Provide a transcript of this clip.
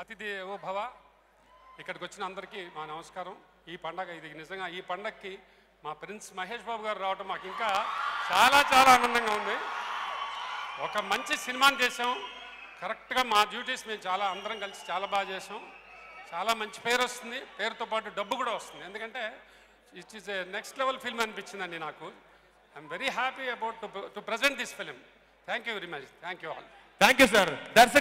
అతిథి ఓ భవ ఇక్కడికి వచ్చిన అందరికీ మా నమస్కారం ఈ పండగ ఇది నిజంగా ఈ పండగకి మా ప్రిన్స్ మహేష్ బాబు గారు రావడం నాకు ఇంకా చాలా చాలా ఆనందంగా ఉంది ఒక మంచి సినిమాని చేసాం కరెక్ట్ గా మా డ్యూటీస్ మేము చాలా అందరం కలిసి చాలా బాగా చేసాం చాలా మంచి పేరు వస్తుంది పేరుతో పాటు డబ్బు కూడా వస్తుంది ఎందుకంటే it is a next level film అనిపిస్తుందండి నాకు I am very happy about to present this film thank you very much thank you all thank you sir that's